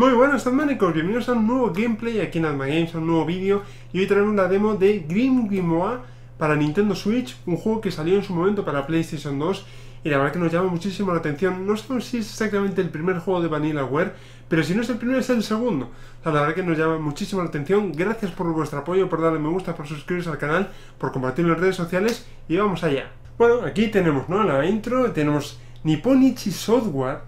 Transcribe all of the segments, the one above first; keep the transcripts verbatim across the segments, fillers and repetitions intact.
Muy buenas, Admanicos, bienvenidos a un nuevo gameplay aquí en Adman Games, a un nuevo vídeo. Y hoy traemos la demo de GrimGrimoire para Nintendo Switch, un juego que salió en su momento para PlayStation dos. Y la verdad que nos llama muchísimo la atención. No sabemos si es exactamente el primer juego de VanillaWare, pero si no es el primero es el segundo. O sea, la verdad que nos llama muchísimo la atención. Gracias por vuestro apoyo, por darle me gusta, por suscribiros al canal, por compartirlo en redes sociales. Y vamos allá. Bueno, aquí tenemos, ¿no?, la intro. Tenemos Nipponichi Software.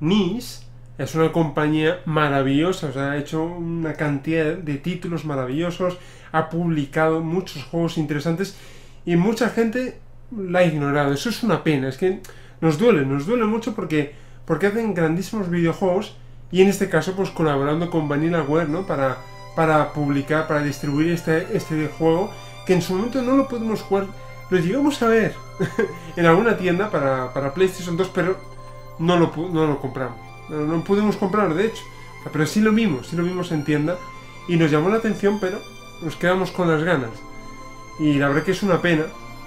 N I S es una compañía maravillosa, o sea, ha hecho una cantidad de títulos maravillosos, ha publicado muchos juegos interesantes y mucha gente la ha ignorado. Eso es una pena, es que nos duele, nos duele mucho porque, porque hacen grandísimos videojuegos y en este caso pues colaborando con VanillaWare, ¿no?, para, para publicar, para distribuir este, este juego que en su momento no lo podemos jugar, lo llegamos a ver en alguna tienda para, para PlayStation dos, pero no lo, no lo compramos, no, no pudimos comprar de hecho, pero sí lo vimos, sí lo vimos en tienda y nos llamó la atención, pero nos quedamos con las ganas y la verdad que es una pena.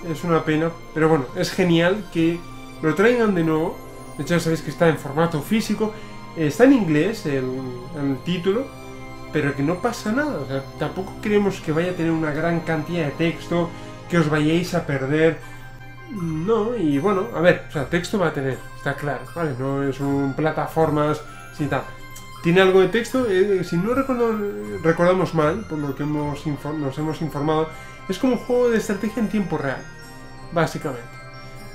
Es una pena, pero bueno, es genial que lo traigan de nuevo. De hecho, ya sabéis que está en formato físico. Está en inglés el, el título, pero que no pasa nada. O sea, tampoco queremos que vaya a tener una gran cantidad de texto, que os vayáis a perder. No, y bueno, a ver, o sea, texto va a tener, está claro, ¿vale? No es un plataformas, sin tal. Tiene algo de texto, eh, si no recordo, recordamos mal, por lo que hemos nos hemos informado, es como un juego de estrategia en tiempo real, básicamente.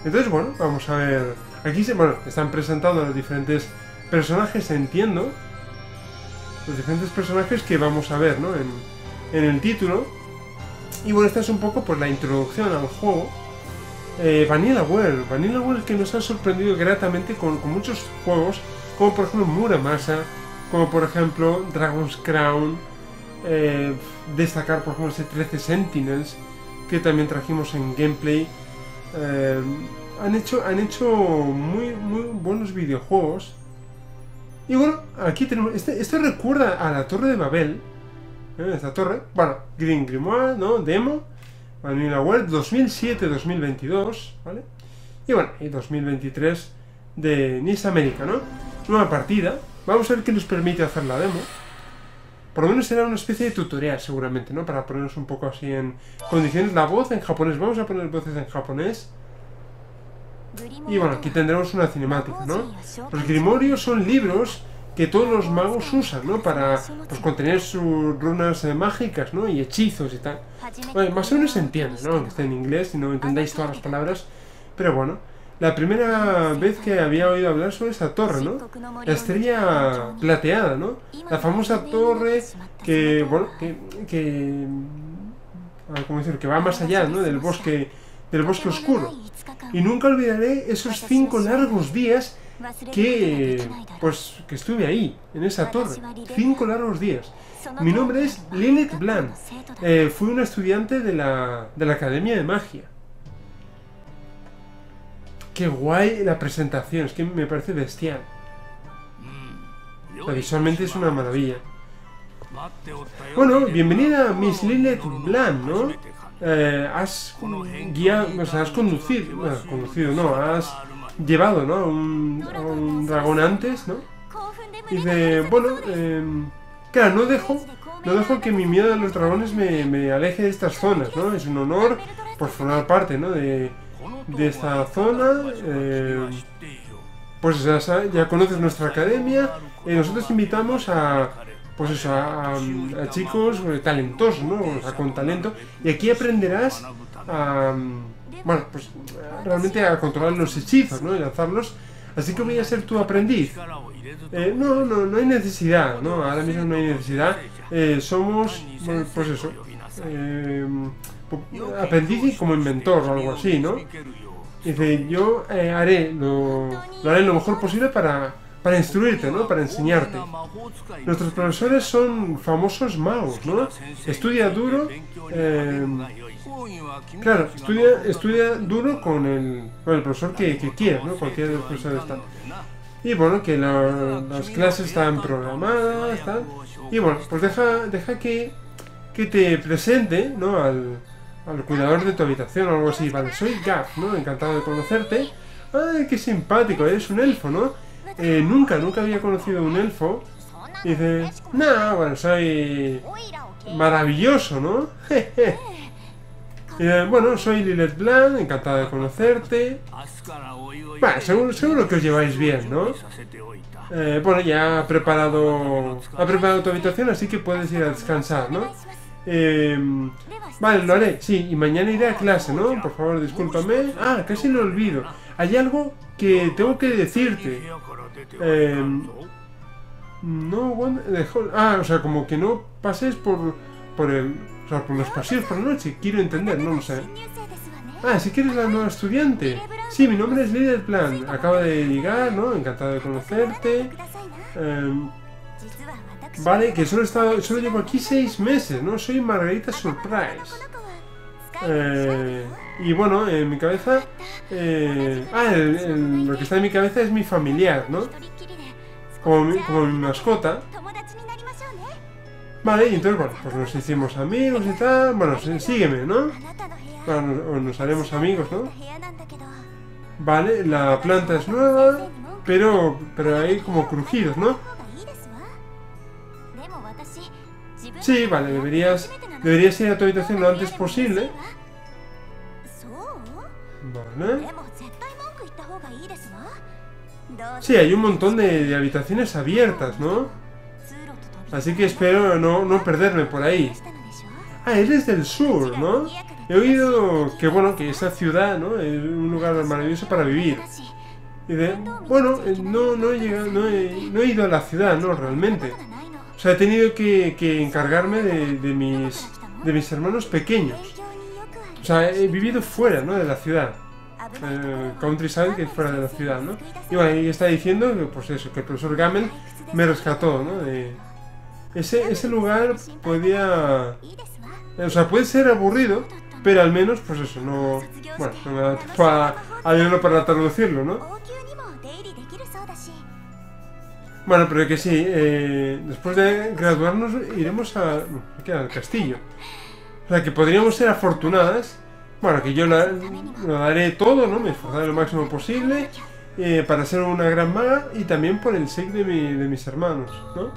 Entonces, bueno, vamos a ver. Aquí se bueno, están presentando a los diferentes personajes, entiendo. Los diferentes personajes que vamos a ver, ¿no?, en, en el título. Y bueno, esta es un poco pues la introducción al juego. Eh, VanillaWare. VanillaWare que nos ha sorprendido gratamente con, con muchos juegos, como por ejemplo Muramasa, como por ejemplo Dragon's Crown. Eh, destacar por ejemplo ese trece Sentinels que también trajimos en gameplay. eh, han hecho han hecho muy muy buenos videojuegos y bueno, aquí tenemos este, esto recuerda a la Torre de Babel, ¿eh? Esta torre, bueno, GrimGrimoire, no demo VanillaWare dos mil siete a dos mil veintidós, ¿vale? Y bueno, y dos mil veintitrés de N I S América, ¿no? Nueva partida, vamos a ver qué nos permite hacer la demo. Por lo menos será una especie de tutorial seguramente, ¿no? Para ponernos un poco así en condiciones. La voz en japonés, vamos a poner voces en japonés. Y bueno, aquí tendremos una cinemática, ¿no? Los grimorios son libros que todos los magos usan, ¿no? Para pues, contener sus runas eh, mágicas, ¿no? Y hechizos y tal. Bueno, más o menos se entiende, ¿no? Aunque esté en inglés y no entendáis todas las palabras. Pero bueno, la primera vez que había oído hablar sobre esa torre, ¿no? La estrella plateada, ¿no? La famosa torre que, bueno, que, que ¿cómo decir? Que va más allá, ¿no? Del bosque, del bosque oscuro. Y nunca olvidaré esos cinco largos días que, pues, que estuve ahí, en esa torre. Cinco largos días. Mi nombre es Lilith Bland. Eh, fui una estudiante de la, de la Academia de Magia. Qué guay la presentación, es que me parece bestial. O sea, visualmente es una maravilla. Bueno, bienvenida a Miss Lilith Bland, ¿no? Eh, has guiado, o sea, has conducido, bueno, conducido, no, has llevado, ¿no?, a un, a un dragón antes, ¿no? Y dice, bueno, eh, claro, no dejo, no dejo que mi miedo a los dragones me, me aleje de estas zonas, ¿no? Es un honor, pues, formar parte, ¿no?, de... de esta zona. eh, pues ya, ya conoces nuestra academia. eh, nosotros invitamos a pues eso, a, a chicos talentosos, ¿no?, o sea, con talento, y aquí aprenderás a, bueno, pues realmente a controlar los hechizos, ¿no?, y lanzarlos, así que voy a ser tu aprendiz. eh, no, no, no hay necesidad, ¿no?, ahora mismo no hay necesidad. eh, somos, bueno, pues eso, eh, aprendiz y como inventor o algo así, ¿no? Dice, yo eh, haré lo, lo haré lo mejor posible para, para instruirte, ¿no? Para enseñarte. Nuestros profesores son famosos magos, ¿no? Estudia duro, eh, claro, estudia, estudia duro con el, con el profesor que, que quieras, ¿no? Cualquiera de los profesores está. Y bueno, que la, las clases están programadas, están, y bueno, pues deja, deja que, que te presente, ¿no?, al... al cuidador de tu habitación o algo así. Vale, soy Gaff, ¿no? Encantado de conocerte. Ay, qué simpático, eres un elfo, ¿no? Eh, nunca, nunca había conocido un elfo. Y dices, no, bueno, soy maravilloso, ¿no? Y dices, bueno, soy Lilith Bland, encantada de conocerte. Bueno, seguro, seguro que os lleváis bien, ¿no? Eh, bueno, ya ha preparado, ha preparado tu habitación, así que puedes ir a descansar, ¿no? Eh, vale, lo haré, sí, y mañana iré a clase, ¿no? Por favor, discúlpame. Ah, casi lo olvido. Hay algo que tengo que decirte. Eh, no, bueno, dejó, ah, o sea, como que no pases por, por el, o sea, por los pasillos por la noche. Quiero entender, no lo sé. Ah, sí que eres la nueva estudiante. Sí, mi nombre es Lilith Bland. Acaba de llegar, ¿no? Encantado de conocerte. Eh, Vale, que solo, he estado, solo llevo aquí seis meses, ¿no? Soy Margarita Surprise. Eh, y bueno, en mi cabeza... Eh, ah, el, el, lo que está en mi cabeza es mi familiar, ¿no? Como mi, como mi mascota. Vale, y entonces, bueno, pues nos hicimos amigos y tal. Bueno, sígueme, ¿no? Bueno, nos, nos haremos amigos, ¿no? Vale, la planta es nueva, pero, pero hay como crujidos, ¿no? Sí, vale, deberías, deberías ir a tu habitación lo antes posible. Vale. Sí, hay un montón de, de habitaciones abiertas, ¿no? Así que espero no, no perderme por ahí. Ah, eres del sur, ¿no? He oído que, bueno, que esa ciudad, ¿no? Es un lugar maravilloso para vivir. Y de, bueno, no, no, he llegado, no, he, no he ido a la ciudad, ¿no? Realmente. O sea, he tenido que, que encargarme de, de, mis, de mis hermanos pequeños. O sea, he vivido fuera, ¿no? De la ciudad. Eh, countryside, que es fuera de la ciudad, ¿no? Y bueno, ahí está diciendo, pues eso, que el profesor Gamel me rescató, ¿no? Eh, ese, ese lugar podía... O sea, puede ser aburrido, pero al menos, pues eso, no... Bueno, no me da tiempo a, a verlo para traducirlo, ¿no? Bueno, pero que sí, eh, después de graduarnos iremos a, ¿qué? Al castillo. O sea, que podríamos ser afortunadas. Bueno, que yo la, lo daré todo, ¿no? Me esforzaré lo máximo posible eh, para ser una gran maga y también por el sake de, mi, de mis hermanos, ¿no?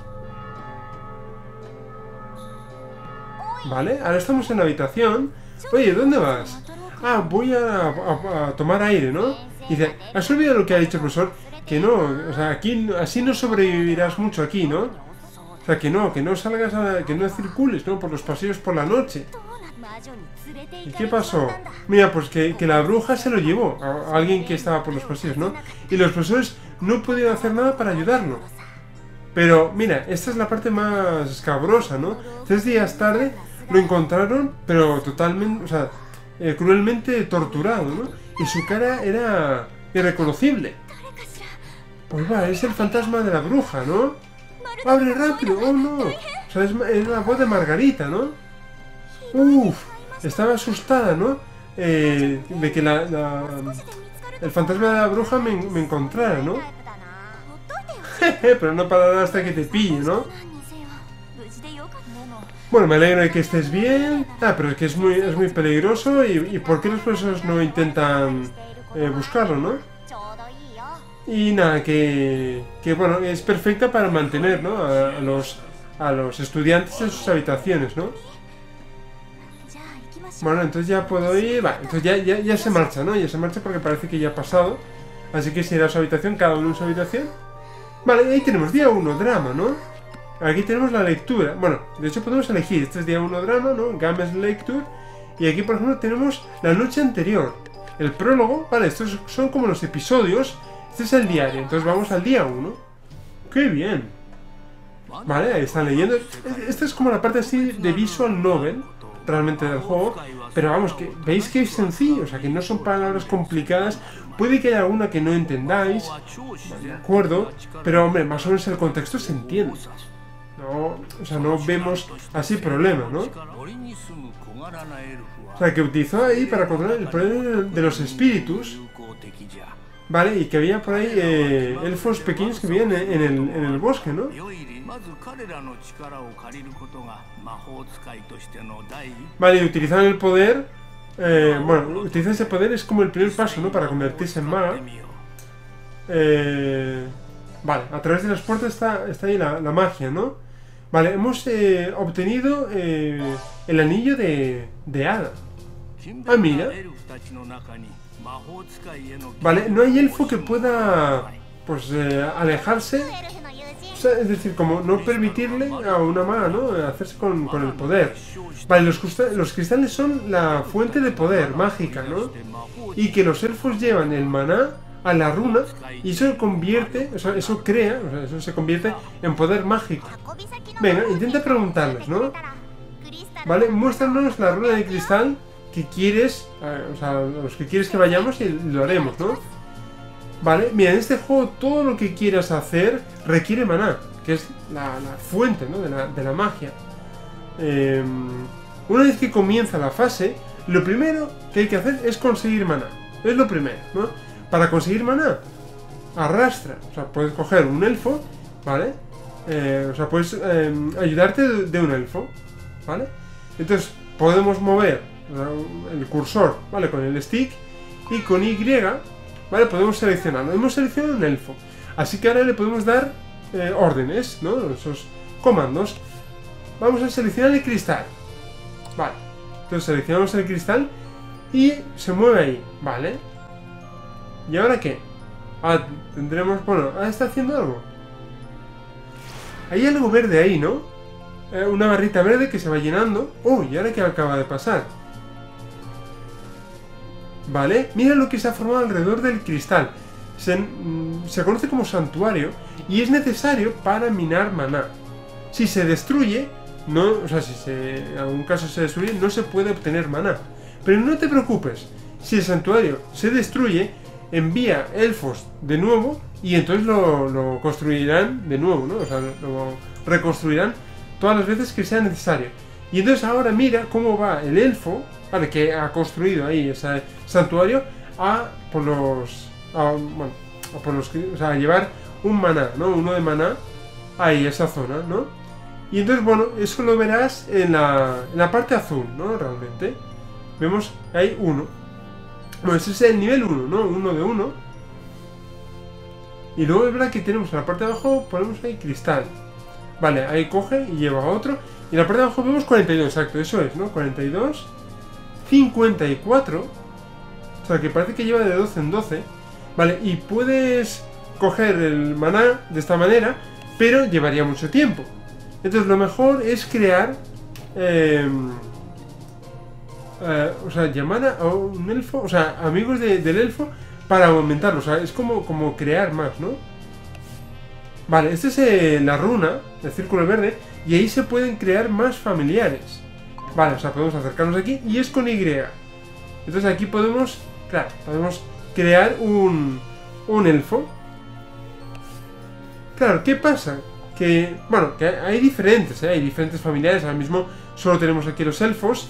Vale, ahora estamos en la habitación. Oye, ¿dónde vas? Ah, voy a, a, a tomar aire, ¿no? Y dice, ¿has olvidado lo que ha dicho el profesor? Que no, o sea, aquí, así no sobrevivirás mucho aquí, ¿no? O sea, que no, que no salgas, a, que no circules, ¿no? Por los pasillos por la noche. ¿Y qué pasó? Mira, pues que, que la bruja se lo llevó a alguien que estaba por los pasillos, ¿no? Y los profesores no pudieron hacer nada para ayudarlo. Pero, mira, esta es la parte más escabrosa, ¿no? Tres días tarde lo encontraron, pero totalmente, o sea, eh, cruelmente torturado, ¿no? Y su cara era irreconocible. Pues va, es el fantasma de la bruja, ¿no? ¡Abre rápido! ¡Oh, no! O sea, es, es la voz de Margarita, ¿no? ¡Uf! Estaba asustada, ¿no? Eh, de que la, la... el fantasma de la bruja me, me encontrara, ¿no? Pero no parará hasta que te pille, ¿no? Bueno, me alegro de que estés bien. Ah, pero es que es muy, es muy peligroso. ¿Y, y por qué los profesores no intentan eh, buscarlo, no? Y nada, que, que bueno, es perfecta para mantener, ¿no? A, a, los, a los estudiantes en sus habitaciones, ¿no? Bueno, entonces ya puedo ir... Va, entonces ya, ya, ya se marcha, ¿no? Ya se marcha porque parece que ya ha pasado. Así que se irá a su habitación, cada uno en su habitación. Vale, ahí tenemos día uno, drama, ¿no? Aquí tenemos la lectura. Bueno, de hecho podemos elegir. Este es día uno, drama, ¿no? Games Lecture. Y aquí, por ejemplo, tenemos la noche anterior. El prólogo. Vale, estos son como los episodios... Este es el diario, entonces vamos al día uno. ¡Qué bien! Vale, ahí están leyendo. Esta es como la parte así de visual novel, realmente del juego. Pero vamos, que veis que es sencillo, o sea, que no son palabras complicadas. Puede que haya alguna que no entendáis, de acuerdo. Pero hombre, más o menos el contexto se entiende. No, o sea, no vemos así problemas, ¿no? O sea, que utilizó ahí para controlar el problema de los espíritus. Vale, y que había por ahí eh, elfos pequeños que vivían en el, en el bosque, ¿no? Vale, y utilizaban el poder... Eh, bueno, utilizar ese poder es como el primer paso, ¿no? Para convertirse en maga. Eh, Vale, a través de las puertas está, está ahí la, la magia, ¿no? Vale, hemos eh, obtenido eh, el anillo de, de hada. Ah, mira. Vale, no hay elfo que pueda, pues, eh, alejarse. O sea, es decir, como no permitirle a una maga, ¿no?, hacerse con, con el poder. Vale, los, los cristales son la fuente de poder mágica, ¿no? Y que los elfos llevan el maná a la runa, y eso convierte, o sea, eso crea, o sea, eso se convierte en poder mágico. Venga, intenta preguntarles, ¿no? Vale, muéstranos la runa de cristal que quieres, eh, o sea, los que quieres que vayamos y lo haremos, ¿no? Vale, mira, en este juego todo lo que quieras hacer requiere maná, que es la, la fuente, ¿no?, de la, de la magia. Eh, una vez que comienza la fase, lo primero que hay que hacer es conseguir maná. Es lo primero, ¿no? Para conseguir maná, arrastra. O sea, puedes coger un elfo, ¿vale? Eh, o sea, puedes eh, ayudarte de, de un elfo, ¿vale? Entonces, podemos mover el cursor, ¿vale?, con el stick, y con Y, ¿vale?, podemos seleccionarlo. Hemos seleccionado un elfo, así que ahora le podemos dar eh, órdenes, ¿no?, esos comandos. Vamos a seleccionar el cristal. Vale, entonces seleccionamos el cristal y se mueve ahí, ¿vale? ¿Y ahora qué? Ah, tendremos... Bueno, ah, está haciendo algo. Hay algo verde ahí, ¿no? Eh, una barrita verde que se va llenando. Oh, ¿y ahora qué acaba de pasar? Vale, mira lo que se ha formado alrededor del cristal. Se, mm, se conoce como santuario y es necesario para minar maná. Si se destruye, no, o sea, si se, en algún caso se destruye, no se puede obtener maná. Pero no te preocupes, si el santuario se destruye, envía elfos de nuevo y entonces lo, lo construirán de nuevo, ¿no? O sea, lo reconstruirán todas las veces que sea necesario. Y entonces ahora mira cómo va el elfo, ¿vale?, que ha construido ahí ese santuario a por los... A, bueno, a por los... O sea, a llevar un maná, ¿no? Uno de maná ahí, esa zona, ¿no? Y entonces, bueno, eso lo verás en la, en la parte azul, ¿no? Realmente. Vemos, hay uno. Bueno, ese es el nivel uno, ¿no? uno de uno. Y luego es verdad que tenemos en la parte de abajo, ponemos ahí cristal. Vale, ahí coge y lleva a otro. Y en la parte de abajo vemos cuarenta y dos, exacto, eso es, ¿no? cuarenta y dos. cincuenta y cuatro. O sea, que parece que lleva de doce en doce. Vale, y puedes coger el maná de esta manera, pero llevaría mucho tiempo. Entonces lo mejor es crear... Eh, Uh, o sea, llamar a un elfo, o sea, amigos de, del elfo para aumentarlo, o sea, es como, como crear más, ¿no? Vale, esta es eh, la runa, el círculo verde, y ahí se pueden crear más familiares. Vale, o sea, podemos acercarnos aquí, y es con Y. Entonces aquí podemos, claro, podemos crear un, un elfo. Claro, ¿qué pasa? Que, bueno, que hay diferentes, ¿eh? Hay diferentes familiares, ahora mismo solo tenemos aquí los elfos.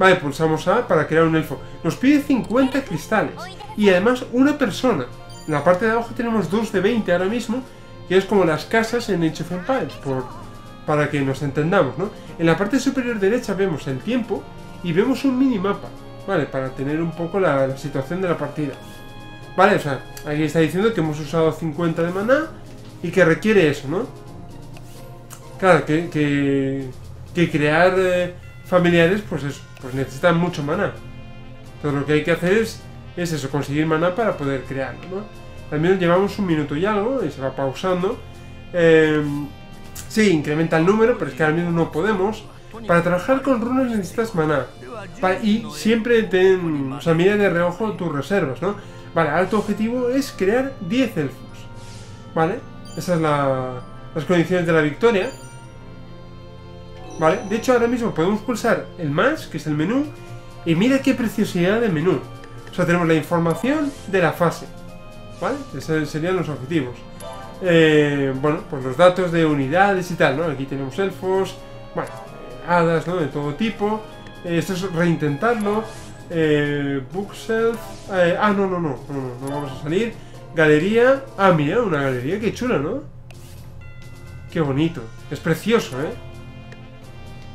Vale, pulsamos A para crear un elfo. Nos pide cincuenta cristales. Y además una persona. En la parte de abajo tenemos dos de veinte ahora mismo. Que es como las casas en Age of Empires. Por, para que nos entendamos, ¿no? En la parte superior derecha vemos el tiempo. Y vemos un minimapa. Vale, para tener un poco la, la situación de la partida. Vale, o sea, aquí está diciendo que hemos usado cincuenta de maná. Y que requiere eso, ¿no? Claro, que, que, que crear... Eh, familiares, pues eso, pues necesitan mucho maná. Entonces lo que hay que hacer es, es eso, conseguir maná para poder crearlo, ¿no? También llevamos un minuto y algo, y se va pausando. Eh, sí, incrementa el número, pero es que ahora mismo no podemos. Para trabajar con runas necesitas maná. Para, y siempre ten, o sea, mira de reojo tus reservas, ¿no? Vale, ahora tu objetivo es crear diez elfos. Vale, esas son la, las condiciones de la victoria. Vale, de hecho ahora mismo podemos pulsar el más, que es el menú, y mira qué preciosidad de menú. O sea, tenemos la información de la fase, ¿vale? Esos serían los objetivos. Eh, bueno, pues los datos de unidades y tal, ¿no? Aquí tenemos elfos, bueno, hadas, ¿no?, de todo tipo. Eh, esto es reintentarlo. Eh, bookshelf, eh, ah, no, no, no, no, no, no vamos a salir. Galería, ah, mira, una galería, qué chula, ¿no? Qué bonito, es precioso, ¿eh?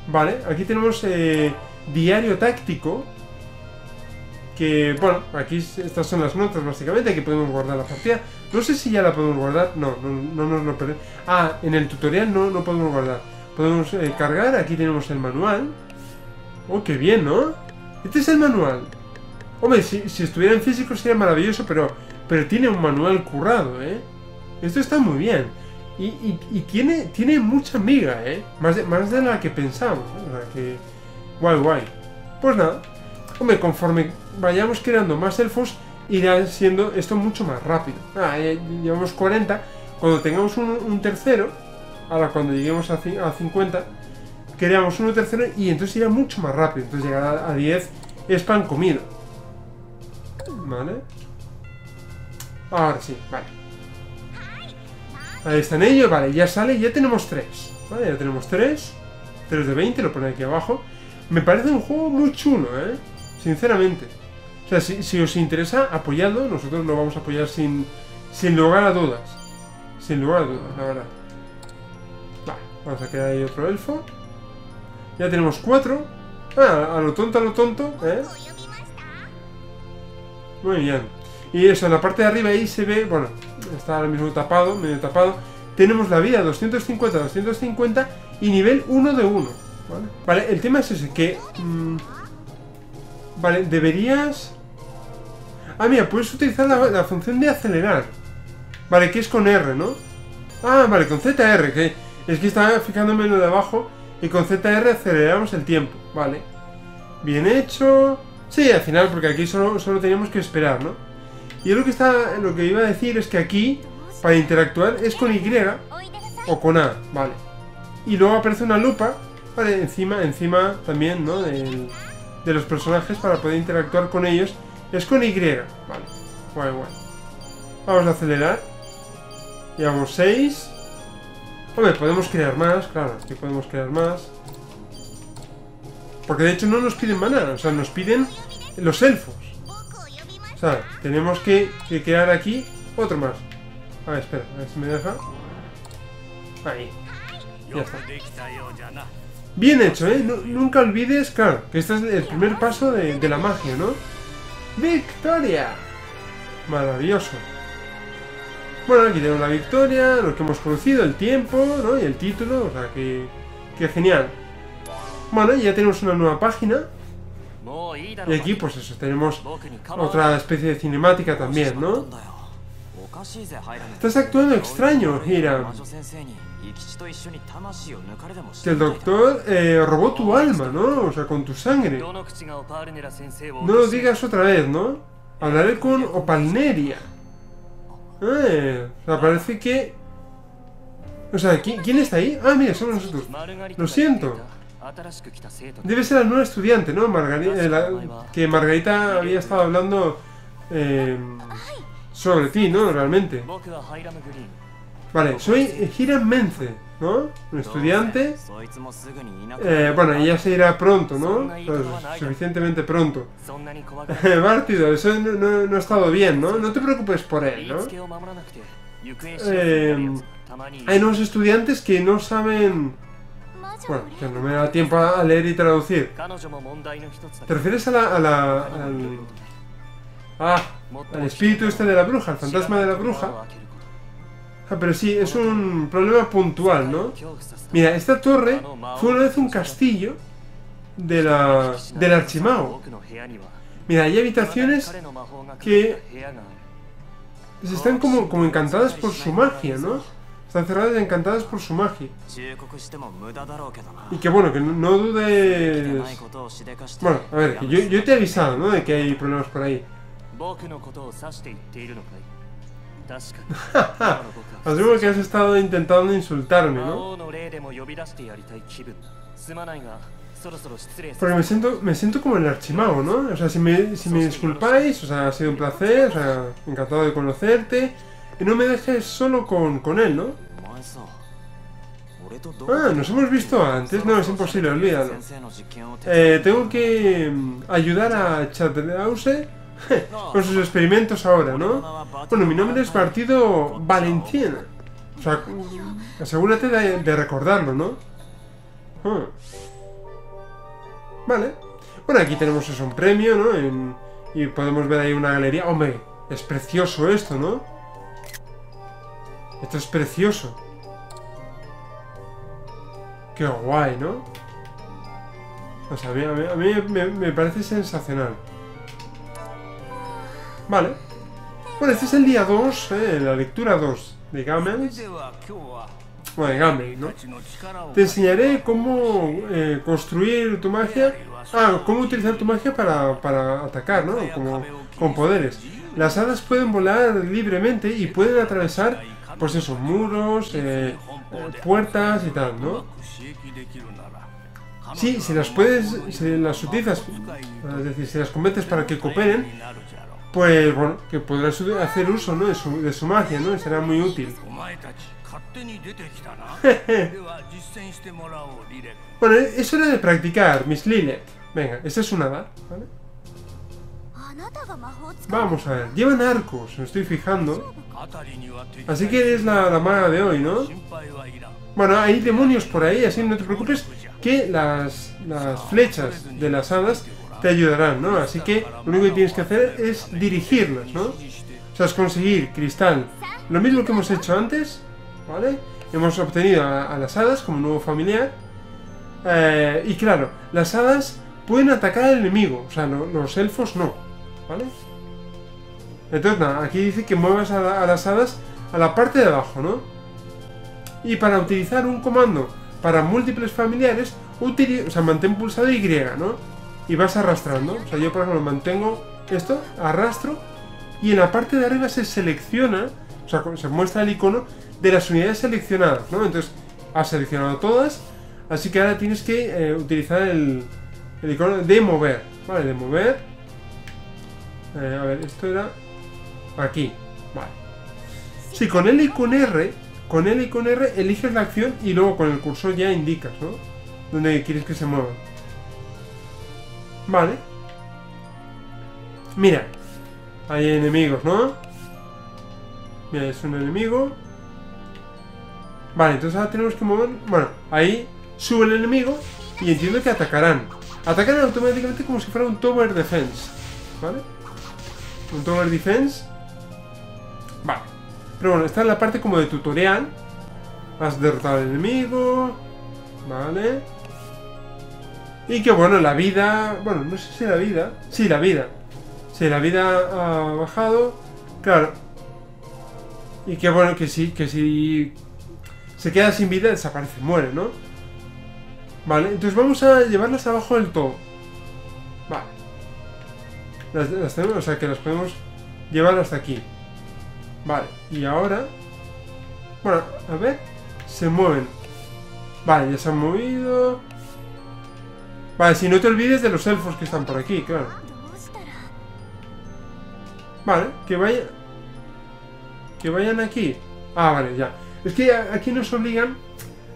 Vale, aquí tenemos eh, diario táctico. Que, bueno, aquí estas son las notas, básicamente. Aquí podemos guardar la partida. No sé si ya la podemos guardar. No, no nos lo no, no, perdemos. Ah, en el tutorial no, no podemos guardar. Podemos eh, cargar. Aquí tenemos el manual. Oh, qué bien, ¿no? Este es el manual. Hombre, si, si estuviera en físico sería maravilloso, pero, pero tiene un manual currado, ¿eh? Esto está muy bien. Y, y, y tiene, tiene mucha miga, ¿eh? Más de, más de la que pensamos, ¿eh? La que... Guay, guay. Pues nada. Hombre, conforme vayamos creando más elfos, irá siendo esto mucho más rápido. Ah, ya llevamos cuarenta. Cuando tengamos un, un tercero, ahora cuando lleguemos a, a cincuenta, creamos uno tercero y entonces irá mucho más rápido. Entonces llegará a diez, es pan comido. Vale. Ahora sí, vale. Ahí están ellos, vale, ya sale, ya tenemos tres. Vale, ya tenemos tres. tres de veinte, lo pone aquí abajo. Me parece un juego muy chulo, ¿eh? Sinceramente. O sea, si, si os interesa, apoyadlo. Nosotros lo vamos a apoyar sin, sin lugar a dudas. Sin lugar a dudas, la verdad. Vale, vamos a quedar ahí otro elfo. Ya tenemos cuatro. Ah, a lo tonto, a lo tonto, ¿eh? Muy bien. Y eso, en la parte de arriba ahí se ve, bueno, está ahora mismo tapado, medio tapado. Tenemos la vida doscientos cincuenta, doscientos cincuenta y nivel uno de uno. Vale, vale, el tema es ese, que... Mmm, vale, deberías... Ah, mira, puedes utilizar la, la función de acelerar. Vale, que es con erre, ¿no? Ah, vale, con zeta erre, que es que estaba fijándome en lo de abajo. Y con zeta erre aceleramos el tiempo, vale. Bien hecho... Sí, al final, porque aquí solo, solo teníamos que esperar, ¿no? Y lo que, está, lo que iba a decir es que aquí, para interactuar, es con Y o con A, vale. Y luego aparece una lupa, vale, encima, encima también, ¿no? De, de los personajes para poder interactuar con ellos. Es con Y, vale. Guay, guay. Vamos a acelerar. Llevamos seis. Hombre, podemos crear más, claro, aquí podemos crear más. Porque de hecho no nos piden maná, o sea, nos piden los elfos. O sea, tenemos que, que crear aquí otro más. A ver, espera, a ver si me deja. Ahí. Ya está. Bien hecho, ¿eh? No, nunca olvides, claro, que este es el primer paso de, de la magia, ¿no? ¡Victoria! Maravilloso. Bueno, aquí tenemos la victoria, lo que hemos producido, el tiempo, ¿no? Y el título, o sea, que, que genial. Bueno, ya tenemos una nueva página. Y aquí, pues eso, tenemos otra especie de cinemática también, ¿no? Estás actuando extraño, Hiram. Que el doctor eh, robó tu alma, ¿no? O sea, con tu sangre. No lo digas otra vez, ¿no? Hablaré con Opalneria. Eh, o sea, parece que... O sea, ¿quién, ¿quién está ahí? Ah, mira, somos nosotros. Lo siento. Debe ser la nueva estudiante, ¿no? Margarita, eh, la, que Margarita había estado hablando eh, sobre ti, ¿no? Realmente. Vale, soy Hiram Menze, ¿no? Un estudiante. Eh, bueno, ella se irá pronto, ¿no? Pues, suficientemente pronto. Bartido, eso no, no, no ha estado bien, ¿no? No te preocupes por él, ¿no? Eh, hay unos estudiantes que no saben... Bueno, que no me da tiempo a leer y traducir. ¿Te refieres a la... A la al, ah, al espíritu este de la bruja, al fantasma de la bruja? Ah, pero sí, es un problema puntual, ¿no? Mira, esta torre fue una vez un castillo de la, del archimago. Mira, hay habitaciones que están como, como encantadas por su magia, ¿no? Están cerradas y encantadas por su magia. Y que bueno, que no, no dudes... Bueno, a ver, que yo, yo te he avisado, ¿no? De que hay problemas por ahí. Asumo que has estado intentando insultarme, ¿no? Porque me siento, me siento como el archimago, ¿no? O sea, si me, si me disculpáis, o sea, ha sido un placer, o sea, encantado de conocerte. Y no me dejes solo con, con él, ¿no? Ah, nos hemos visto antes. No, es imposible, olvídalo. Eh, tengo que ayudar a Chardendouse con sus experimentos ahora, ¿no? Bueno, mi nombre es Bartido Valentine. O sea, asegúrate de, de recordarlo, ¿no? Ah. Vale. Bueno, aquí tenemos eso, un premio, ¿no? En, Y podemos ver ahí una galería. Hombre, es precioso esto, ¿no? Esto es precioso. Qué guay, ¿no? O sea, a mí, a mí, a mí me, me parece sensacional. Vale. Bueno, este es el día dos, eh, la lectura dos de Gamen. Bueno, de Gamen, ¿no? Te enseñaré cómo eh, construir tu magia. Ah, cómo utilizar tu magia para, para atacar, ¿no? Como, con poderes. Las hadas pueden volar libremente y pueden atravesar, pues eso, muros, eh, puertas y tal, ¿no? Sí, si las puedes, si las utilizas, es decir, si las conviertes para que cooperen, pues bueno, que podrás hacer uso, ¿no? de, su, de su magia, ¿no? Será muy útil. Bueno, es hora de practicar, Miss Lilith. Venga, esta es una hada, ¿vale? Vamos a ver, llevan arcos, me estoy fijando. Así que eres la, la maga de hoy, ¿no? Bueno, hay demonios por ahí, así no te preocupes, que las, las flechas de las hadas te ayudarán, ¿no? Así que lo único que tienes que hacer es dirigirlas, ¿no? O sea, es conseguir cristal. Lo mismo que hemos hecho antes, ¿vale? Hemos obtenido a, a las hadas como nuevo familiar. Eh, y claro, las hadas pueden atacar al enemigo, o sea, no, los elfos no, ¿vale? Entonces, nada, aquí dice que muevas a, la, a las hadas a la parte de abajo, ¿no? Y para utilizar un comando para múltiples familiares, utiliza, o sea, mantén pulsado Y, ¿no? Y vas arrastrando, o sea, yo por ejemplo mantengo esto, arrastro, y en la parte de arriba se selecciona, o sea, se muestra el icono de las unidades seleccionadas, ¿no? Entonces, has seleccionado todas, así que ahora tienes que eh, utilizar el... el icono de mover, vale, de mover. Eh, a ver, esto era aquí, vale. Sí, con L y con R, con L y con R eliges la acción y luego con el cursor ya indicas, ¿no? Donde quieres que se mueva. Vale. Mira, hay enemigos, ¿no? Mira, es un enemigo. Vale, entonces ahora tenemos que mover. Bueno, ahí sube el enemigo y entiendo que atacarán. Atacan automáticamente como si fuera un Tower Defense, ¿vale? Un Tower Defense. Vale. Pero bueno, esta es la parte como de tutorial. Has derrotado al enemigo, ¿vale? Y que bueno, la vida... Bueno, no sé si la vida... Sí, la vida. Sí, la vida ha bajado. Claro. Y que bueno, que sí, que si se queda sin vida, desaparece, muere, ¿no? Vale, entonces vamos a llevarlas abajo del todo. Vale. Las, las tenemos, o sea que las podemos llevar hasta aquí. Vale, y ahora... Bueno, a ver... Se mueven. Vale, ya se han movido... Vale, si no te olvides de los elfos que están por aquí, claro. Vale, que vayan... Que vayan aquí. Ah, vale, ya. Es que aquí nos obligan...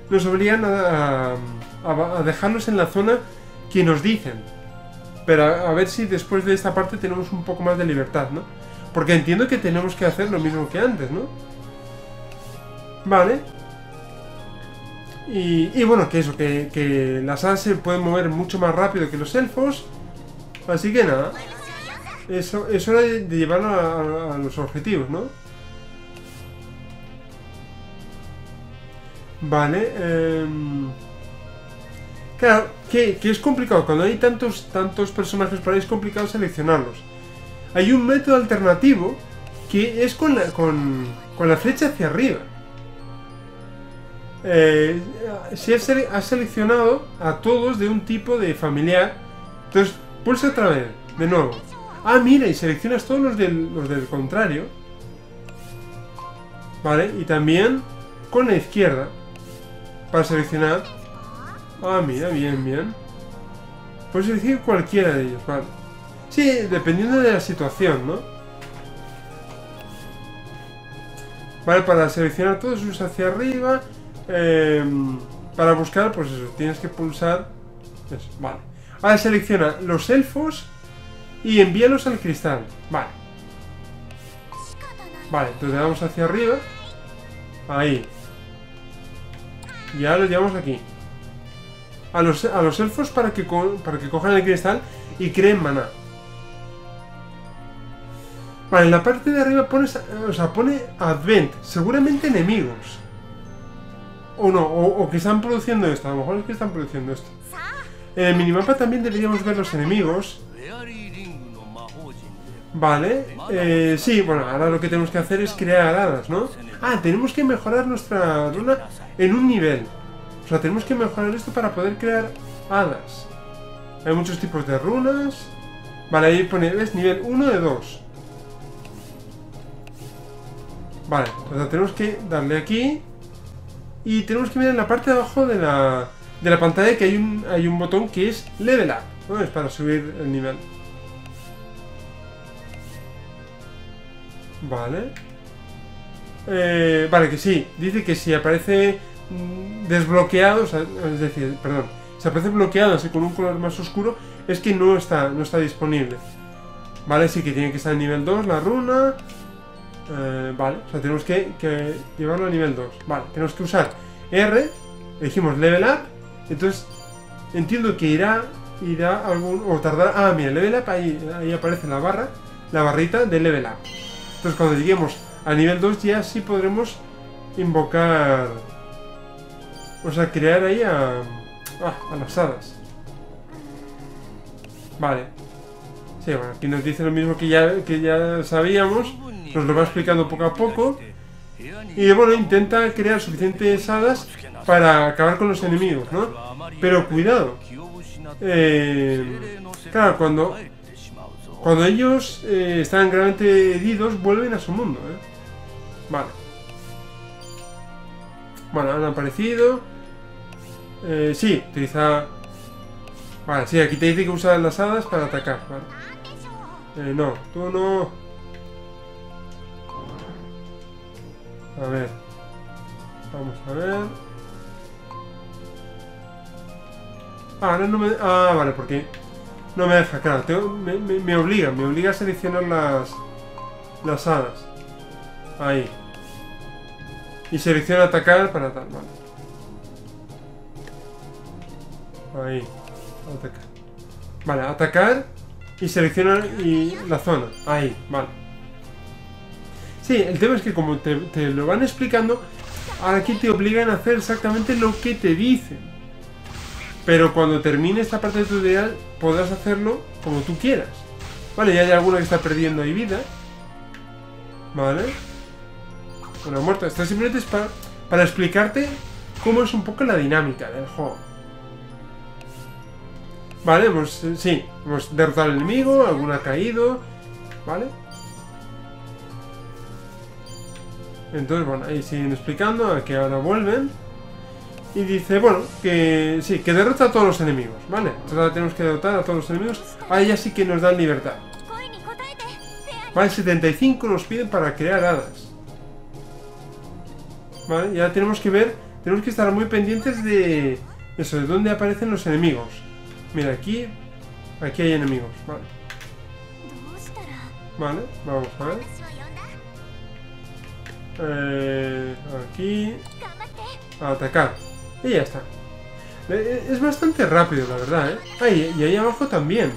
Nos obligan a... a a dejarnos en la zona que nos dicen, pero a, a ver si después de esta parte tenemos un poco más de libertad, ¿no? Porque entiendo que tenemos que hacer lo mismo que antes, ¿no? Vale. Y, y bueno, que eso, que, que las hadas se pueden mover mucho más rápido que los elfos, así que nada, eso es hora de llevarlo a, a los objetivos, ¿no? Vale. eh... Claro, que, que es complicado, cuando hay tantos, tantos personajes por ahí es complicado seleccionarlos. Hay un método alternativo que es con la, con, con la flecha hacia arriba. Eh, si has, has seleccionado a todos de un tipo de familiar, entonces pulsa otra vez, de nuevo. Ah, mira, y seleccionas todos los del, los del contrario. Vale, y también con la izquierda para seleccionar... Ah, mira, bien, bien. Puedes elegir cualquiera de ellos, vale. Sí, dependiendo de la situación, ¿no? Vale, para seleccionar todos sus hacia arriba. Eh, para buscar, pues eso, tienes que pulsar eso, vale. Ahora selecciona los elfos y envíalos al cristal, vale. Vale, entonces le damos hacia arriba. Ahí. Y ahora los llevamos aquí. A los, a los elfos para que, co para que cojan el cristal y creen maná. Vale, en la parte de arriba pone, o sea, pone Advent, seguramente enemigos. O no, o, o que están produciendo esto, a lo mejor es que están produciendo esto. En el minimapa también deberíamos ver los enemigos. Vale, eh, sí, bueno, ahora lo que tenemos que hacer es crear hadas, ¿no? Ah, tenemos que mejorar nuestra runa en un nivel. O sea, tenemos que mejorar esto para poder crear hadas. Hay muchos tipos de runas. Vale, ahí pone, ¿ves? Nivel uno de dos. Vale, o sea, tenemos que darle aquí. Y tenemos que mirar en la parte de abajo de la, de la pantalla que hay un, hay un botón que es Level Up, ¿no? Es para subir el nivel. Vale, eh, vale, que sí, dice que si aparece desbloqueado, o sea, es decir, perdón, si aparece bloqueado así con un color más oscuro, es que no está, no está disponible. Vale, sí que tiene que estar en nivel dos la runa, eh, vale, o sea, tenemos que, que llevarlo a nivel dos. Vale, tenemos que usar R, elegimos Level Up, entonces entiendo que irá, irá algún, o tardará, ah, mira, Level Up, ahí, ahí aparece la barra, la barrita de Level Up. Entonces cuando lleguemos a nivel dos ya sí podremos invocar, o sea, crear ahí a, ah, a las hadas. Vale. Sí, bueno, aquí nos dice lo mismo que ya, que ya sabíamos, nos lo va explicando poco a poco. Y bueno, intenta crear suficientes hadas para acabar con los enemigos, ¿no? Pero cuidado. Eh, claro, cuando... Cuando ellos eh, están gravemente heridos, vuelven a su mundo, ¿eh? Vale. Bueno, han aparecido. Eh, sí, utiliza... Vale, sí, aquí te dice que usa las hadas para atacar, ¿vale? Eh, no, tú no... A ver. Vamos a ver... Ah, ahora no me... Ah, vale, porque... No me deja, claro, tengo, me, me, me obliga, me obliga a seleccionar las, las hadas. Ahí. Y selecciona atacar para tal, vale. Ahí, atacar. Vale, atacar y seleccionar y la zona. Ahí, vale. Sí, el tema es que como te, te lo van explicando, ahora aquí te obligan a hacer exactamente lo que te dicen. Pero cuando termine esta parte del tutorial podrás hacerlo como tú quieras. Vale, ya hay alguna que está perdiendo ahí vida. Vale. Bueno, muerta. Esto simplemente es para, para explicarte cómo es un poco la dinámica del juego. Vale, hemos, eh, sí, hemos derrotado al enemigo, alguna ha caído. Vale. Entonces, bueno, ahí siguen explicando a que ahora vuelven. Y dice, bueno, que sí, que derrota a todos los enemigos, ¿vale? Entonces ahora tenemos que derrotar a todos los enemigos. Ahí ya sí que nos dan libertad. Vale, setenta y cinco nos piden para crear hadas. Vale, ya tenemos que ver, tenemos que estar muy pendientes de eso, de dónde aparecen los enemigos. Mira, aquí, aquí hay enemigos, vale. Vale, vamos a ver. Eh, aquí, a atacar. Y ya está. Es bastante rápido, la verdad, ¿eh? Ahí, y ahí abajo también.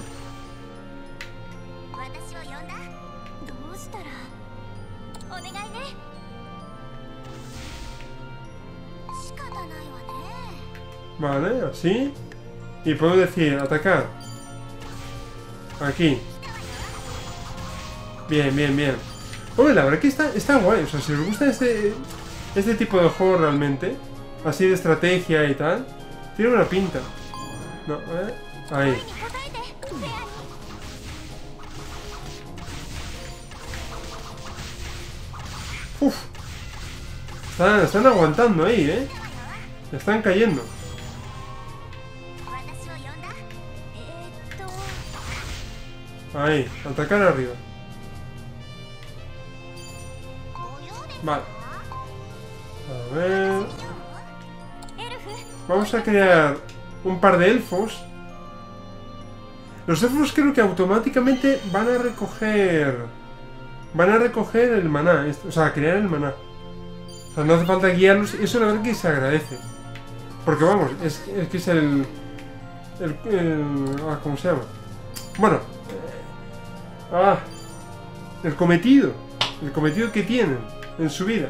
Vale, así. Y puedo decir, atacar. Aquí. Bien, bien, bien. Hombre, la verdad que está, está guay. O sea, si os gusta este, este tipo de juego realmente... Así de estrategia y tal. Tiene una pinta. No, ¿eh? Ahí. Uf. Están, están aguantando ahí, ¿eh? Están cayendo. Ahí, atacar arriba. Vale. A ver... Vamos a crear un par de elfos. Los elfos creo que automáticamente van a recoger... Van a recoger el maná. O sea, crear el maná. O sea, no hace falta guiarlos. Eso la verdad que se agradece. Porque vamos, es, es que es el... el, el ah, ¿cómo se llama? Bueno. Ah. el cometido, el cometido que tienen en su vida.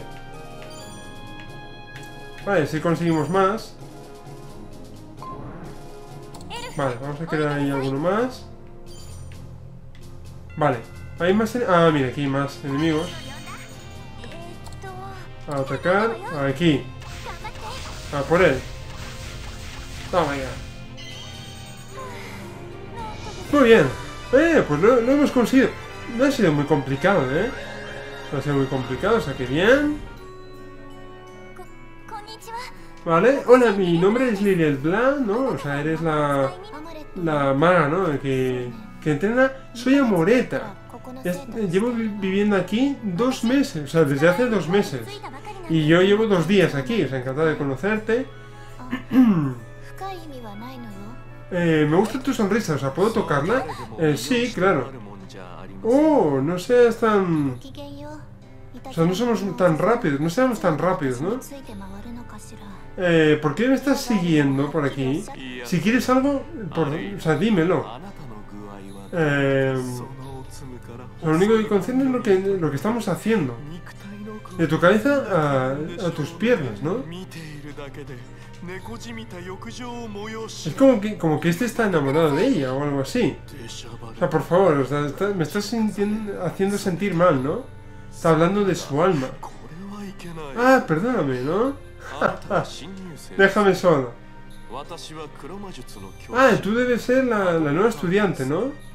Vale, si conseguimos más. Vale, vamos a crear ahí alguno más. Vale, hay más... Ah, mira, aquí hay más enemigos. A atacar, aquí. A por él. Toma ya. Muy bien. Eh, pues lo, lo hemos conseguido. No ha sido muy complicado, ¿eh? No ha sido muy complicado, o sea que bien. Vale, hola, mi nombre es Lilith Bland, ¿no? O sea, eres la... La maga, ¿no? Que... Que entrena. Soy Amoretta. Llevo viviendo aquí dos meses, o sea, desde hace dos meses. Y yo llevo dos días aquí, o sea, encantado de conocerte. eh, me gusta tu sonrisa, o sea, ¿puedo tocarla? Eh, sí, claro. Oh, no seas tan... O sea, no somos tan rápidos, no seamos tan rápidos, ¿no? Eh, ¿por qué me estás siguiendo por aquí? Si quieres algo, por... o sea, dímelo. Eh... Lo único que concierne es lo que, lo que estamos haciendo. De tu cabeza a, a tus piernas, ¿no? Es como que, como que este está enamorado de ella o algo así. O sea, por favor, o sea, está, me estás haciendo sentir mal, ¿no? Está hablando de su alma. Ah, perdóname, ¿no? Déjame solo. Ah, tú debes ser la, la nueva estudiante, ¿no?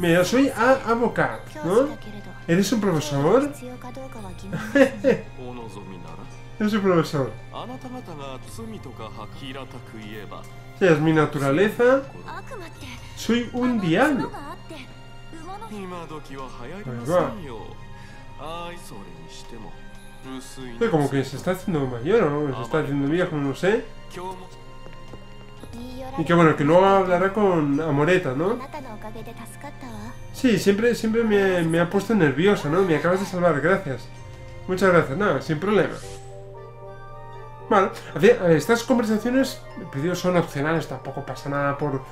Mira, soy Advocat, ¿no? ¿Eres un profesor? Eres un profesor. Sí, es mi naturaleza. Soy un diablo. Sí, como que se está haciendo mayor, ¿no? Se está haciendo viejo, no sé. Y que bueno, que luego hablará con Amoretta, ¿no? Sí, siempre, siempre me, me ha puesto nervioso, ¿no? Me acabas de salvar, gracias. Muchas gracias, nada, sin problema. Vale, estas conversaciones son opcionales, tampoco pasa nada por,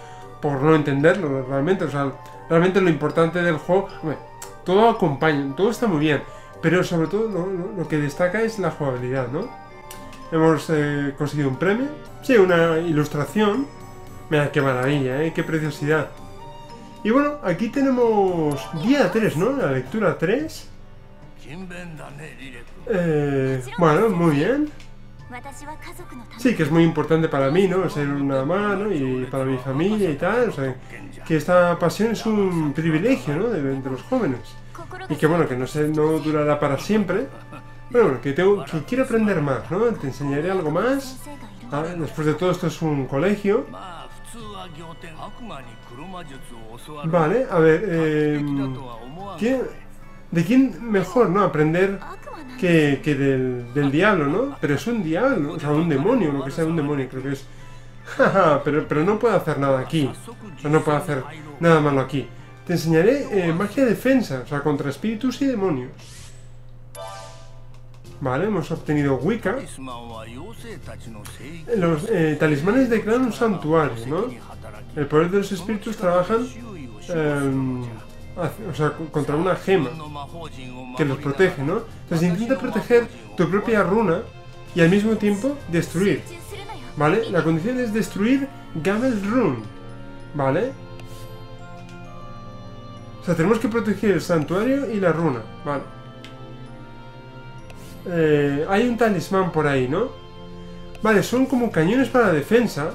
por no entenderlo realmente. O sea, realmente lo importante del juego, hombre, todo acompaña, todo está muy bien. Pero sobre todo lo, lo que destaca es la jugabilidad, ¿no? Hemos eh, conseguido un premio. Sí, una ilustración. Mira, qué maravilla, ¿eh? Qué preciosidad. Y bueno, aquí tenemos día tres, ¿no? La lectura tres. Eh, bueno, muy bien. Sí, que es muy importante para mí, ¿no? Ser una mano y para mi familia y tal. O sea, que esta pasión es un privilegio, ¿no? De, de los jóvenes. Y que bueno, que no, sé, no durará para siempre. Pero bueno, que, tengo, que quiero aprender más, ¿no? Te enseñaré algo más. Ah, después de todo esto es un colegio. Vale, a ver, eh, ¿quién, ¿de quién mejor, no? Aprender que, que del, del diablo, ¿no? Pero es un diablo, o sea, un demonio, lo que sea, un demonio, creo que es. Jaja, pero, pero no puedo hacer nada aquí. O sea, no puedo hacer nada malo aquí. Te enseñaré eh, magia defensa, o sea, contra espíritus y demonios. Vale, hemos obtenido Wicca. Los eh, talismanes declaran un santuario, ¿no? El poder de los espíritus trabajan eh, hacia, o sea, contra una gema que los protege, ¿no? Entonces intenta proteger tu propia runa y al mismo tiempo destruir. ¿Vale? La condición es destruir Gamel's Rune. ¿Vale? O sea, tenemos que proteger el santuario y la runa. Vale. Eh, hay un talismán por ahí, ¿no? Vale, son como cañones para defensa.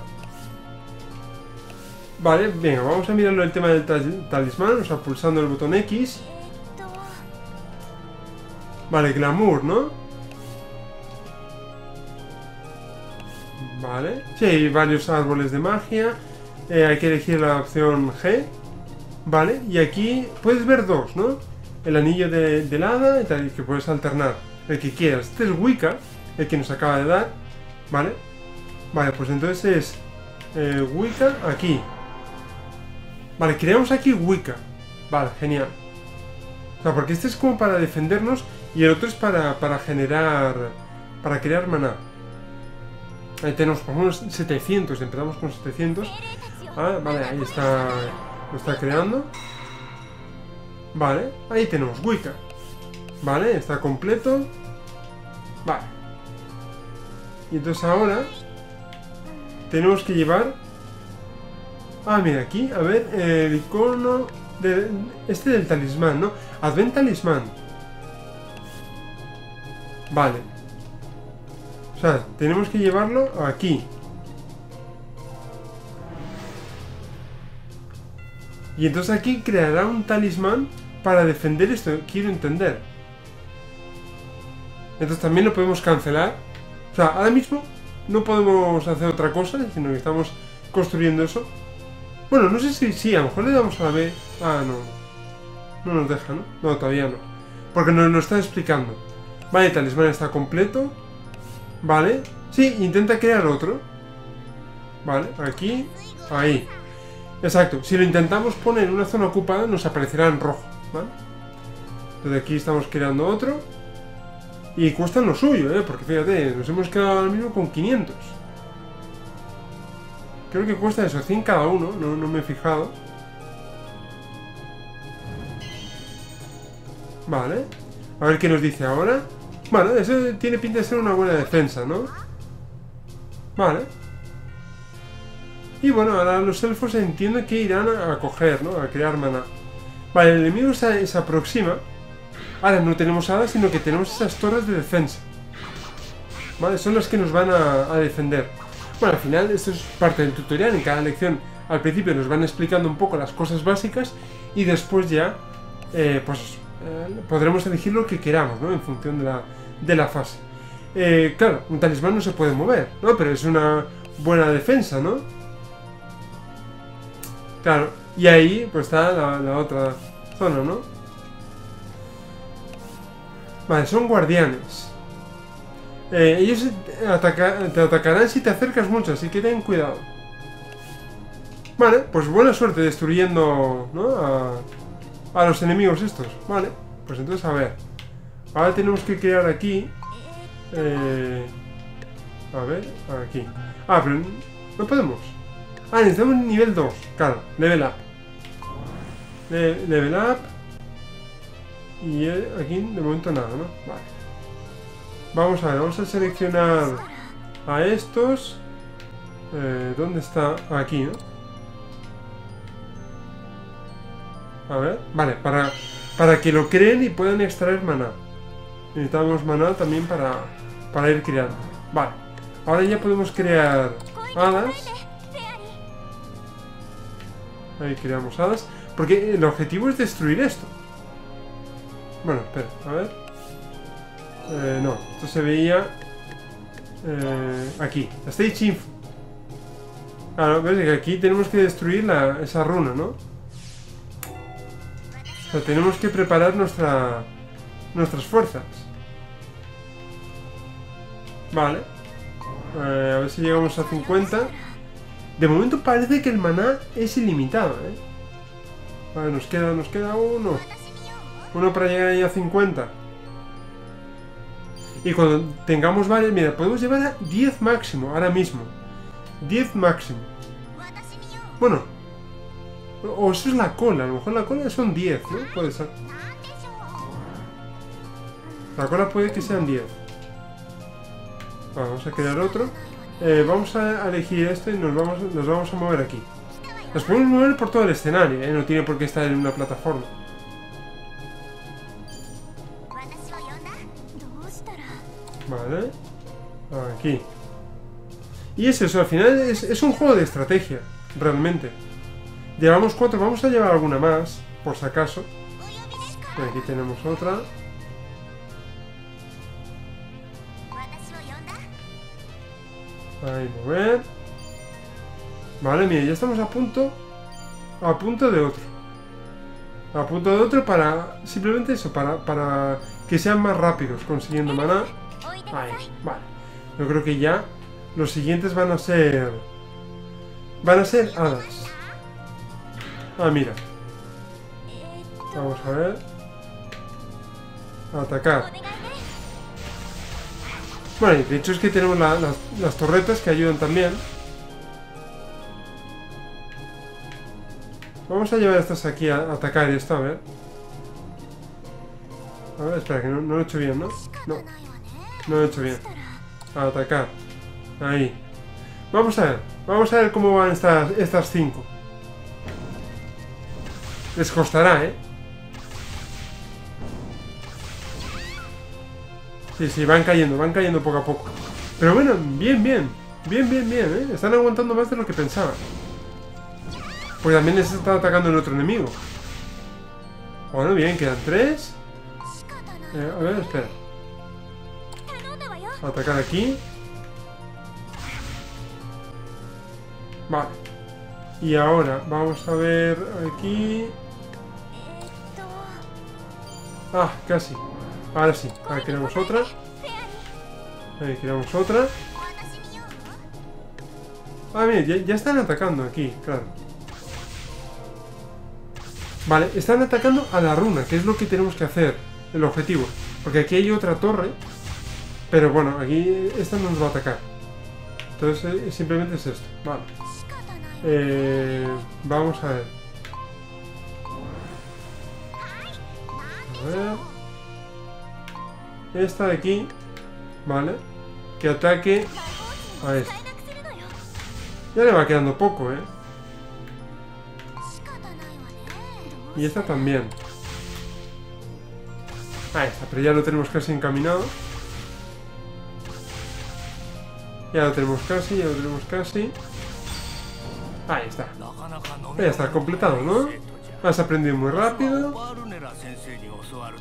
Vale, venga, vamos a mirarlo el tema del tal talismán, o sea, pulsando el botón X. Vale, glamour, ¿no? Vale, sí, hay varios árboles de magia. eh, Hay que elegir la opción G. Vale, y aquí puedes ver dos, ¿no? El anillo de, de hada y tal, que puedes alternar el que quieras. Este es Wicca, el que nos acaba de dar, ¿vale? Vale, pues entonces es eh, Wicca aquí. Vale, creamos aquí Wicca. Vale, genial. O sea, porque este es como para defendernos y el otro es para, para generar, para crear maná. Ahí tenemos por unos setecientos, empezamos con setecientos. Ah, vale, ahí está, lo está creando. Vale, ahí tenemos Wicca. Vale, está completo. Vale. Y entonces ahora tenemos que llevar... Ah, mira, aquí, a ver, el icono de... Este del talismán, ¿no? Advent talismán. Vale. O sea, tenemos que llevarlo aquí. Y entonces aquí creará un talismán para defender esto, quiero entender. Entonces también lo podemos cancelar. O sea, ahora mismo no podemos hacer otra cosa, sino que estamos construyendo eso. Bueno, no sé si sí, a lo mejor le damos a la B. Ah, no. No nos deja, ¿no? No, todavía no. Porque nos lo está explicando. Vale, el talismán está completo. Vale. Sí, intenta crear otro. Vale, aquí. Ahí. Exacto, si lo intentamos poner en una zona ocupada nos aparecerá en rojo, ¿vale? Entonces aquí estamos creando otro. Y cuestan lo suyo, ¿eh? Porque fíjate, nos hemos quedado ahora mismo con quinientos. Creo que cuesta eso, cien cada uno, no, no me he fijado. Vale. A ver qué nos dice ahora. Bueno, eso tiene pinta de ser una buena defensa, ¿no? Vale. Y bueno, ahora los elfos entiendo que irán a coger, ¿no? A crear maná. Vale, el enemigo se, se aproxima. Ahora no tenemos hadas, sino que tenemos esas torres de defensa. Vale, son las que nos van a, a defender. Bueno, al final esto es parte del tutorial. En cada lección al principio nos van explicando un poco las cosas básicas. Y después ya, eh, pues, eh, podremos elegir lo que queramos, ¿no? En función de la, de la fase. Eh, claro, un talismán no se puede mover, ¿no? Pero es una buena defensa, ¿no? Claro, y ahí pues está la, la otra zona, ¿no? Vale, son guardianes. Eh, ellos ataca, te atacarán si te acercas mucho, así que ten cuidado. Vale, pues buena suerte destruyendo, ¿no? A, a los enemigos estos. Vale, pues entonces a ver. Ahora tenemos que crear aquí... Eh, a ver, aquí. Ah, pero no podemos. Ah, necesitamos nivel dos, claro, level up. Le level up. Y aquí de momento nada, ¿no? Vale. Vamos a ver, vamos a seleccionar a estos. Eh, ¿Dónde está? Aquí, ¿no? A ver, vale, para, para que lo creen y puedan extraer maná. Necesitamos maná también para, para ir creando. Vale, ahora ya podemos crear hadas. Ahí creamos hadas. Porque el objetivo es destruir esto. Bueno, espera, a ver. Eh, no, esto se veía. Eh, aquí. Stage Info. Ah, no, ves que aquí tenemos que destruir la, esa runa, ¿no? O sea, tenemos que preparar nuestra, nuestras fuerzas. Vale. Eh, a ver si llegamos a cincuenta. De momento parece que el maná es ilimitado, ¿eh? Vale, nos queda, nos queda uno. Uno para llegar ahí a cincuenta. Y cuando tengamos varios... Mira, podemos llevar a diez máximo, ahora mismo. diez máximo. Bueno. O eso es la cola, a lo mejor la cola son diez, ¿no? Puede ser. La cola puede que sean diez. Vale, vamos a crear otro. Eh, vamos a elegir esto y nos vamos, nos vamos a mover aquí. Nos podemos mover por todo el escenario, ¿eh? No tiene por qué estar en una plataforma. Vale. Aquí. Y es eso, al final es, es un juego de estrategia, realmente. Llevamos cuatro, vamos a llevar alguna más, por si acaso. Aquí tenemos otra. Ahí, mover. Vale, mira, ya estamos a punto. A punto de otro. A punto de otro para... Simplemente eso, para, para que sean más rápidos, consiguiendo maná. Ahí, vale. Yo creo que ya los siguientes van a ser... Van a ser hadas. Ah, mira. Vamos a ver. Atacar. Bueno, de hecho es que tenemos la, las, las torretas que ayudan también. Vamos a llevar estas aquí a, a atacar esto, a ver. A ver, espera, que no, no lo he hecho bien, ¿no? No, no lo he hecho bien. A atacar. Ahí. Vamos a ver. Vamos a ver cómo van estas, estas cinco. Les costará, ¿eh? Sí, sí, van cayendo, van cayendo poco a poco. Pero bueno, bien, bien. Bien, bien, bien, ¿eh? Están aguantando más de lo que pensaba. Pues también les está atacando el otro enemigo. Bueno, bien, quedan tres. Eh, a ver, espera. Atacar aquí. Vale. Y ahora, vamos a ver aquí. Ah, casi. Ahora sí. Ahí creamos otra. Ahí creamos otra. Ah, mira, ya, ya están atacando aquí, claro. Vale, están atacando a la runa, que es lo que tenemos que hacer, el objetivo. Porque aquí hay otra torre. Pero bueno, aquí esta no nos va a atacar. Entonces eh, simplemente es esto. Vale. Eh, vamos a ver. A ver. Esta de aquí. Vale. Que ataque a esta. Ya le va quedando poco, ¿eh? Y esta también. Ah, esta, pero ya lo tenemos casi encaminado. Ya lo tenemos casi, ya lo tenemos casi. Ahí está. Ya está, completado, ¿no? Has aprendido muy rápido.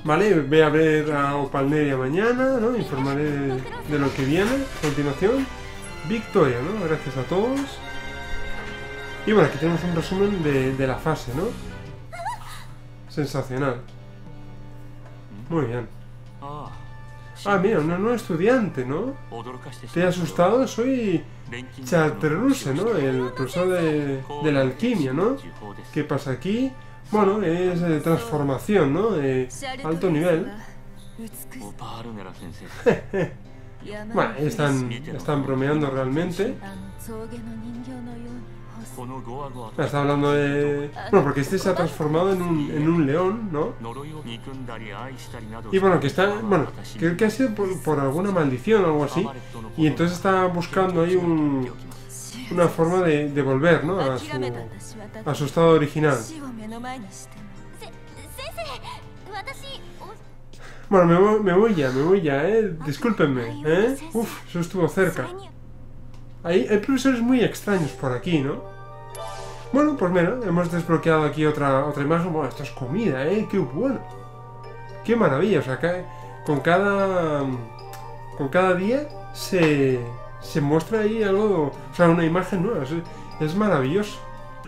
Vale, voy a ver a Opalneria mañana, ¿no? Informaré de lo que viene a continuación. Victoria, ¿no? Gracias a todos. Y bueno, aquí tenemos un resumen de, de la fase, ¿no? Sensacional. Muy bien. Ah, mira, una nueva estudiante, ¿no? ¿Te he asustado? Soy Chartreuse, ¿no? El profesor de, de la alquimia, ¿no? ¿Qué pasa aquí? Bueno, es eh, transformación, ¿no? Eh, alto nivel. Bueno, están, están bromeando realmente. Está hablando de... Bueno, porque este se ha transformado en un, en un león, ¿no? Y bueno, que está... Bueno, creo que ha sido por, por alguna maldición o algo así. Y entonces está buscando ahí un, una forma de, de volver, ¿no? A su, a su estado original. Bueno, me voy, me voy ya, me voy ya, ¿eh? Discúlpenme, ¿eh? Uf, eso estuvo cerca. Hay, hay profesores muy extraños por aquí, ¿no? Bueno, pues mira, hemos desbloqueado aquí otra, otra imagen. Bueno, esto es comida, ¿eh? ¡Qué bueno! ¡Qué maravilla! O sea, que con cada... Con cada día se... Se muestra ahí algo... O sea, una imagen nueva. Es, es maravilloso.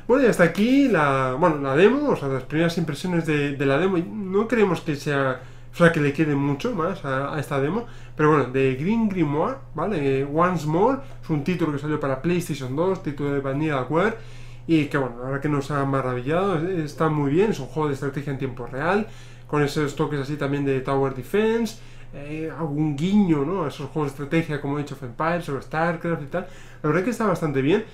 Bueno, y hasta aquí la... Bueno, la demo. O sea, las primeras impresiones de, de la demo. No creemos que sea... O sea, que le quede mucho más a, a esta demo. Pero bueno, de GrimGrimoire, ¿vale? Once More. Es un título que salió para PlayStation dos. Título de VanillaWare. Y que bueno, la verdad que nos ha maravillado. Está muy bien. Es un juego de estrategia en tiempo real. Con esos toques así también de Tower Defense. Eh, algún guiño, ¿no? A esos juegos de estrategia como Age of Empires o Starcraft y tal. La verdad que está bastante bien.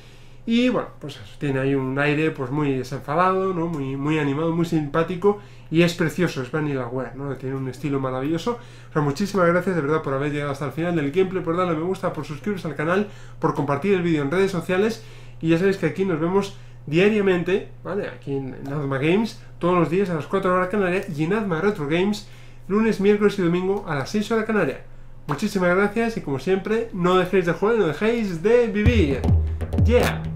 Y bueno, pues eso, tiene ahí un aire pues muy desenfadado, ¿no? Muy, muy animado, muy simpático. Y es precioso, es VanillaWare, ¿no? Tiene un estilo maravilloso. O sea, muchísimas gracias de verdad por haber llegado hasta el final del gameplay, por darle a me gusta, por suscribiros al canal, por compartir el vídeo en redes sociales. Y ya sabéis que aquí nos vemos diariamente, ¿vale? Aquí en Adma Games, todos los días a las cuatro horas canaria, y en Adma Retro Games, lunes, miércoles y domingo a las seis horas canaria. Muchísimas gracias y como siempre, no dejéis de jugar y no dejéis de vivir. ¡Yeah!